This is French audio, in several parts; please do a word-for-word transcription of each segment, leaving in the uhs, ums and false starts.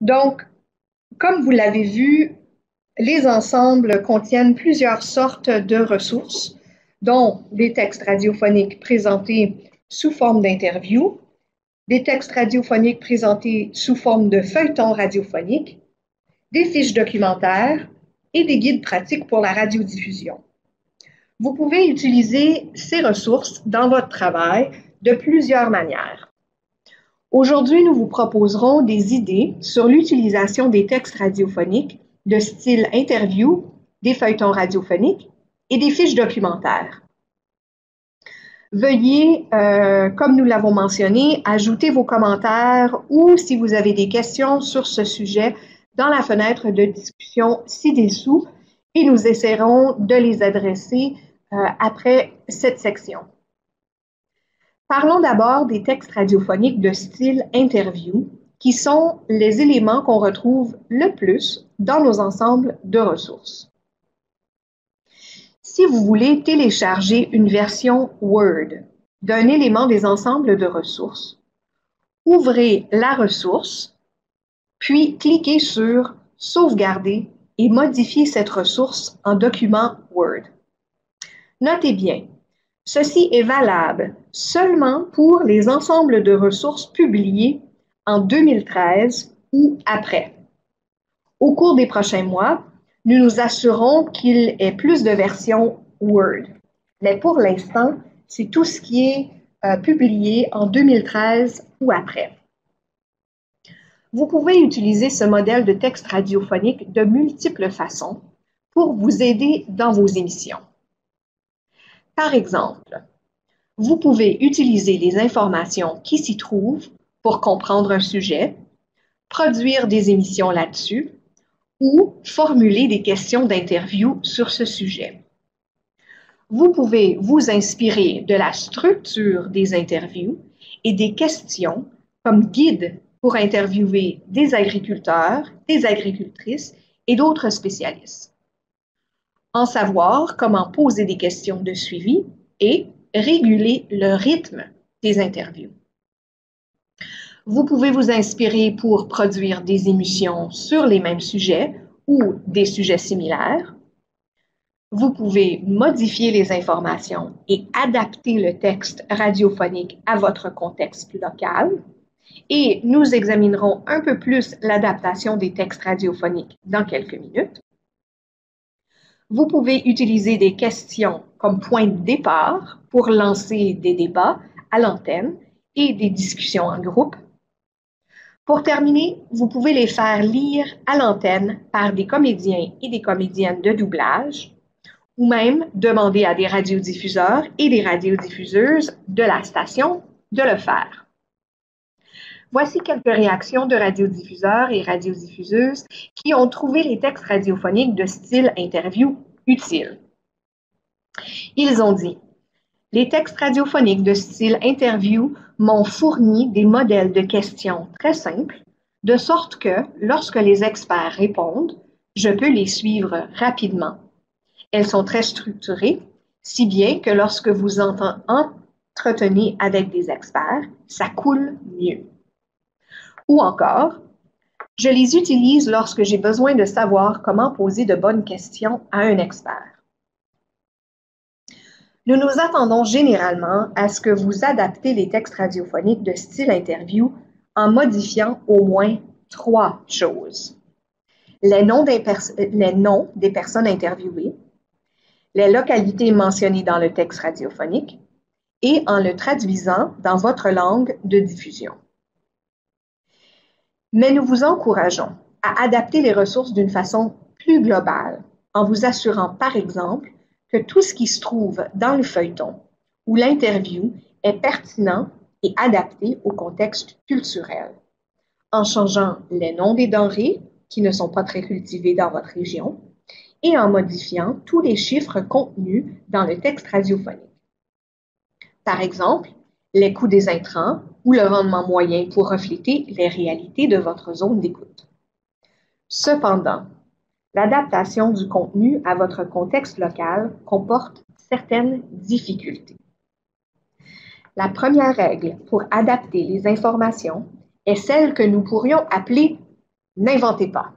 Donc, comme vous l'avez vu, les ensembles contiennent plusieurs sortes de ressources, dont des textes radiophoniques présentés sous forme d'interviews, des textes radiophoniques présentés sous forme de feuilletons radiophoniques, des fiches documentaires et des guides pratiques pour la radiodiffusion. Vous pouvez utiliser ces ressources dans votre travail de plusieurs manières. Aujourd'hui, nous vous proposerons des idées sur l'utilisation des textes radiophoniques de style interview, des feuilletons radiophoniques et des fiches documentaires. Veuillez, euh, comme nous l'avons mentionné, ajouter vos commentaires ou si vous avez des questions sur ce sujet dans la fenêtre de discussion ci-dessous et nous essaierons de les adresser euh, après cette section. Parlons d'abord des textes radiophoniques de style interview, qui sont les éléments qu'on retrouve le plus dans nos ensembles de ressources. Si vous voulez télécharger une version Word d'un élément des ensembles de ressources, ouvrez la ressource, puis cliquez sur « Sauvegarder » et modifiez cette ressource en document Word. Notez bien, ceci est valable seulement pour les ensembles de ressources publiés en deux mille treize ou après. Au cours des prochains mois, nous nous assurons qu'il ait plus de versions Word. Mais pour l'instant, c'est tout ce qui est euh, publié en deux mille treize ou après. Vous pouvez utiliser ce modèle de texte radiophonique de multiples façons pour vous aider dans vos émissions. Par exemple, vous pouvez utiliser les informations qui s'y trouvent pour comprendre un sujet, produire des émissions là-dessus ou formuler des questions d'interview sur ce sujet. Vous pouvez vous inspirer de la structure des interviews et des questions comme guide pour interviewer des agriculteurs, des agricultrices et d'autres spécialistes. En savoir comment poser des questions de suivi et réguler le rythme des interviews. Vous pouvez vous inspirer pour produire des émissions sur les mêmes sujets ou des sujets similaires. Vous pouvez modifier les informations et adapter le texte radiophonique à votre contexte local. Et nous examinerons un peu plus l'adaptation des textes radiophoniques dans quelques minutes. Vous pouvez utiliser des questions comme point de départ pour lancer des débats à l'antenne et des discussions en groupe. Pour terminer, vous pouvez les faire lire à l'antenne par des comédiens et des comédiennes de doublage ou même demander à des radiodiffuseurs et des radiodiffuseuses de la station de le faire. Voici quelques réactions de radiodiffuseurs et radiodiffuseuses qui ont trouvé les textes radiophoniques de style interview utiles. Ils ont dit « Les textes radiophoniques de style interview m'ont fourni des modèles de questions très simples, de sorte que, lorsque les experts répondent, je peux les suivre rapidement. Elles sont très structurées, si bien que lorsque vous entretenez avec des experts, ça coule mieux. » Ou encore, je les utilise lorsque j'ai besoin de savoir comment poser de bonnes questions à un expert. Nous nous attendons généralement à ce que vous adaptez les textes radiophoniques de style interview en modifiant au moins trois choses. Les noms des, pers- les noms des personnes interviewées, les localités mentionnées dans le texte radiophonique et en le traduisant dans votre langue de diffusion. Mais nous vous encourageons à adapter les ressources d'une façon plus globale, en vous assurant, par exemple, que tout ce qui se trouve dans le feuilleton ou l'interview est pertinent et adapté au contexte culturel, en changeant les noms des denrées qui ne sont pas très cultivées dans votre région et en modifiant tous les chiffres contenus dans le texte radiophonique. Par exemple, les coûts des intrants ou le rendement moyen pour refléter les réalités de votre zone d'écoute. Cependant, l'adaptation du contenu à votre contexte local comporte certaines difficultés. La première règle pour adapter les informations est celle que nous pourrions appeler « n'inventez pas.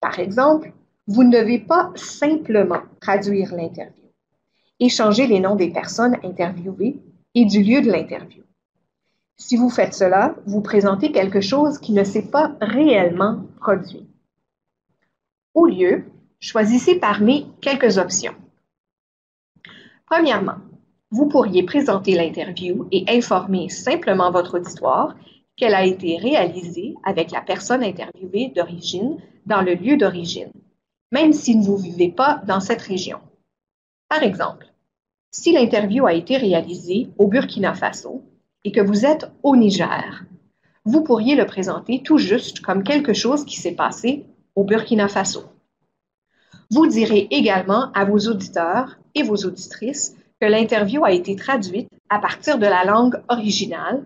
Par exemple, vous ne devez pas simplement traduire l'interview. Échangez les noms des personnes interviewées et du lieu de l'interview. Si vous faites cela, vous présentez quelque chose qui ne s'est pas réellement produit. Au lieu, choisissez parmi quelques options. Premièrement, vous pourriez présenter l'interview et informer simplement votre auditoire qu'elle a été réalisée avec la personne interviewée d'origine dans le lieu d'origine, même si vous ne vivez pas dans cette région. Par exemple, si l'interview a été réalisée au Burkina Faso et que vous êtes au Niger, vous pourriez le présenter tout juste comme quelque chose qui s'est passé au Burkina Faso. Vous direz également à vos auditeurs et vos auditrices que l'interview a été traduite à partir de la langue originale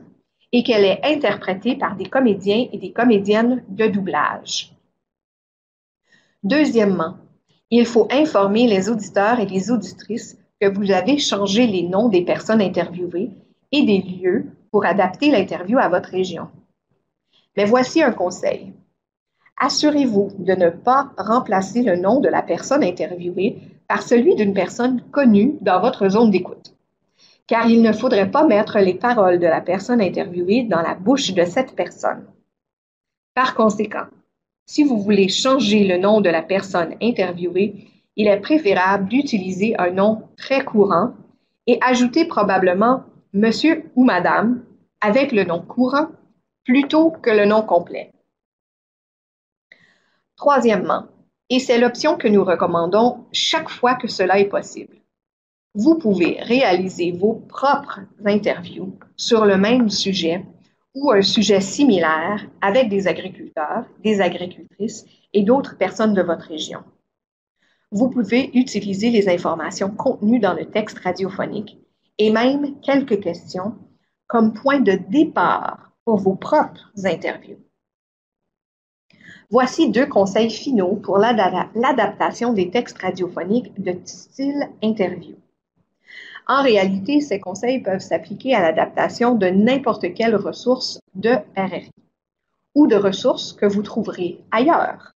et qu'elle est interprétée par des comédiens et des comédiennes de doublage. Deuxièmement, il faut informer les auditeurs et les auditrices que vous avez changé les noms des personnes interviewées et des lieux pour adapter l'interview à votre région. Mais voici un conseil. Assurez-vous de ne pas remplacer le nom de la personne interviewée par celui d'une personne connue dans votre zone d'écoute, car il ne faudrait pas mettre les paroles de la personne interviewée dans la bouche de cette personne. Par conséquent, si vous voulez changer le nom de la personne interviewée, il est préférable d'utiliser un nom très courant et ajouter probablement « Monsieur » ou « Madame » avec le nom courant plutôt que le nom complet. Troisièmement, et c'est l'option que nous recommandons chaque fois que cela est possible, vous pouvez réaliser vos propres interviews sur le même sujet ou un sujet similaire avec des agriculteurs, des agricultrices et d'autres personnes de votre région. Vous pouvez utiliser les informations contenues dans le texte radiophonique et même quelques questions comme point de départ pour vos propres interviews. Voici deux conseils finaux pour l'adaptation des textes radiophoniques de style interview. En réalité, ces conseils peuvent s'appliquer à l'adaptation de n'importe quelle ressource de R R I ou de ressources que vous trouverez ailleurs.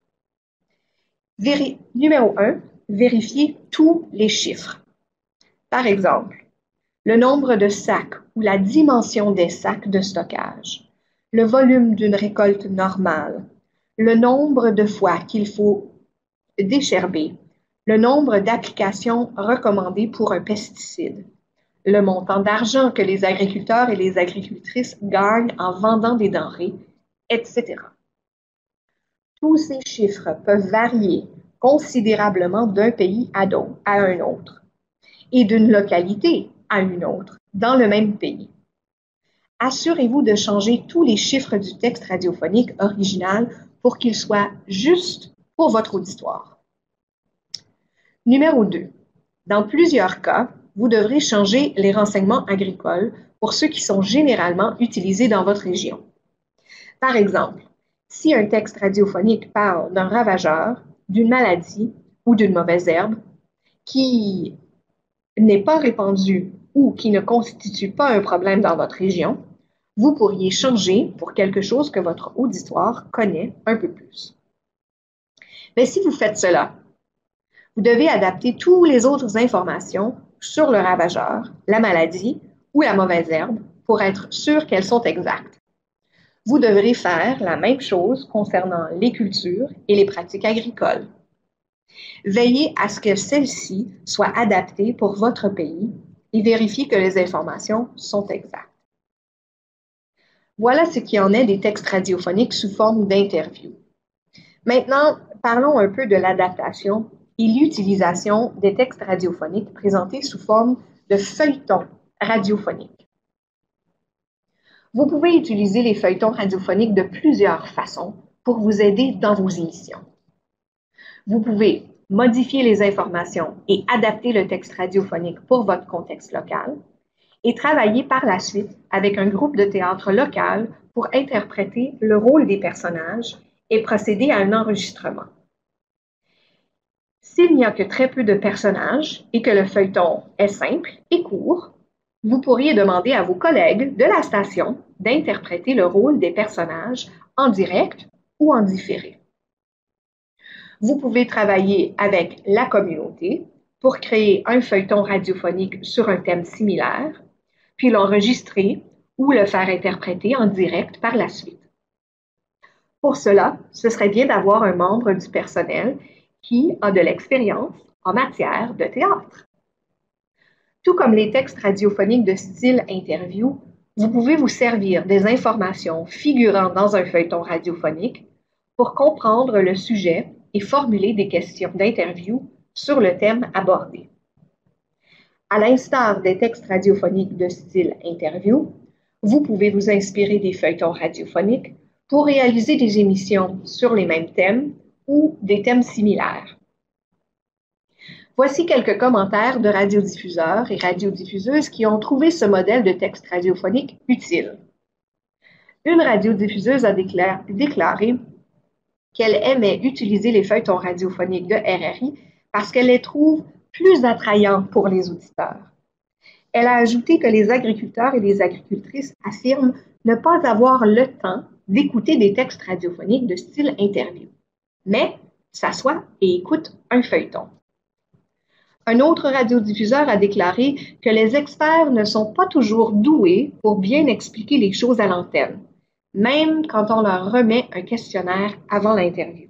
Véri- Numéro un, vérifiez tous les chiffres. Par exemple, le nombre de sacs ou la dimension des sacs de stockage, le volume d'une récolte normale, le nombre de fois qu'il faut décherber, le nombre d'applications recommandées pour un pesticide, le montant d'argent que les agriculteurs et les agricultrices gagnent en vendant des denrées, et cetera. Tous ces chiffres peuvent varier considérablement d'un pays à un autre et d'une localité à une autre dans le même pays. Assurez-vous de changer tous les chiffres du texte radiophonique original pour qu'il soit juste pour votre auditoire. Numéro deux. Dans plusieurs cas, vous devrez changer les renseignements agricoles pour ceux qui sont généralement utilisés dans votre région. Par exemple, si un texte radiophonique parle d'un ravageur, d'une maladie ou d'une mauvaise herbe qui n'est pas répandue ou qui ne constitue pas un problème dans votre région, vous pourriez changer pour quelque chose que votre auditoire connaît un peu plus. Mais si vous faites cela, vous devez adapter toutes les autres informations sur le ravageur, la maladie ou la mauvaise herbe pour être sûr qu'elles sont exactes. Vous devrez faire la même chose concernant les cultures et les pratiques agricoles. Veillez à ce que celles-ci soient adaptées pour votre pays et vérifiez que les informations sont exactes. Voilà ce qu'il en est des textes radiophoniques sous forme d'interviews. Maintenant, parlons un peu de l'adaptation et l'utilisation des textes radiophoniques présentés sous forme de feuilletons radiophoniques. Vous pouvez utiliser les feuilletons radiophoniques de plusieurs façons pour vous aider dans vos émissions. Vous pouvez modifier les informations et adapter le texte radiophonique pour votre contexte local, et travailler par la suite avec un groupe de théâtre local pour interpréter le rôle des personnages et procéder à un enregistrement. S'il n'y a que très peu de personnages et que le feuilleton est simple et court, vous pourriez demander à vos collègues de la station d'interpréter le rôle des personnages en direct ou en différé. Vous pouvez travailler avec la communauté pour créer un feuilleton radiophonique sur un thème similaire, puis l'enregistrer ou le faire interpréter en direct par la suite. Pour cela, ce serait bien d'avoir un membre du personnel qui a de l'expérience en matière de théâtre. Tout comme les textes radiophoniques de style interview, vous pouvez vous servir des informations figurant dans un feuilleton radiophonique pour comprendre le sujet et formuler des questions d'interview sur le thème abordé. À l'instar des textes radiophoniques de style interview, vous pouvez vous inspirer des feuilletons radiophoniques pour réaliser des émissions sur les mêmes thèmes ou des thèmes similaires. Voici quelques commentaires de radiodiffuseurs et radiodiffuseuses qui ont trouvé ce modèle de texte radiophonique utile. Une radiodiffuseuse a déclar- déclaré qu'elle aimait utiliser les feuilletons radiophoniques de R R I parce qu'elle les trouve plus attrayants pour les auditeurs. Elle a ajouté que les agriculteurs et les agricultrices affirment ne pas avoir le temps d'écouter des textes radiophoniques de style interview, mais s'assoient et écoutent un feuilleton. Un autre radiodiffuseur a déclaré que les experts ne sont pas toujours doués pour bien expliquer les choses à l'antenne, même quand on leur remet un questionnaire avant l'interview.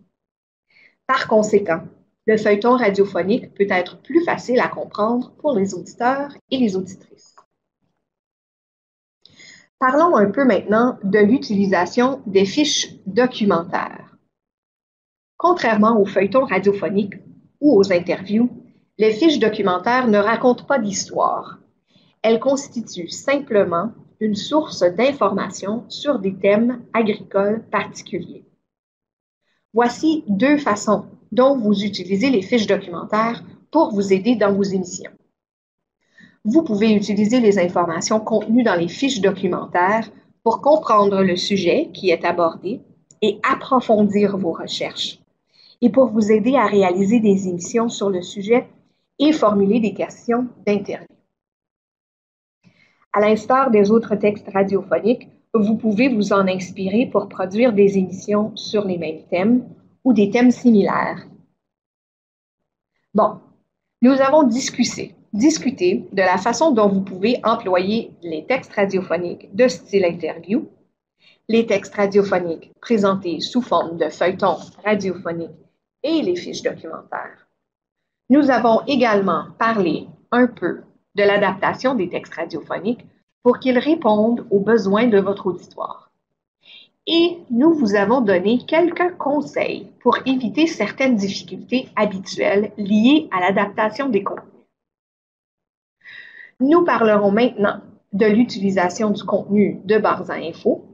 Par conséquent, le feuilleton radiophonique peut être plus facile à comprendre pour les auditeurs et les auditrices. Parlons un peu maintenant de l'utilisation des fiches documentaires. Contrairement aux feuilletons radiophoniques ou aux interviews, les fiches documentaires ne racontent pas d'histoire. Elles constituent simplement une source d'informations sur des thèmes agricoles particuliers. Voici deux façons dont vous utilisez les fiches documentaires pour vous aider dans vos émissions. Vous pouvez utiliser les informations contenues dans les fiches documentaires pour comprendre le sujet qui est abordé et approfondir vos recherches, et pour vous aider à réaliser des émissions sur le sujet et formuler des questions d'interview. À l'instar des autres textes radiophoniques, vous pouvez vous en inspirer pour produire des émissions sur les mêmes thèmes ou des thèmes similaires. Bon, nous avons discuté, discuté de la façon dont vous pouvez employer les textes radiophoniques de style interview, les textes radiophoniques présentés sous forme de feuilletons radiophoniques et les fiches documentaires. Nous avons également parlé un peu de l'adaptation des textes radiophoniques pour qu'ils répondent aux besoins de votre auditoire. Et nous vous avons donné quelques conseils pour éviter certaines difficultés habituelles liées à l'adaptation des contenus. Nous parlerons maintenant de l'utilisation du contenu de Barza Info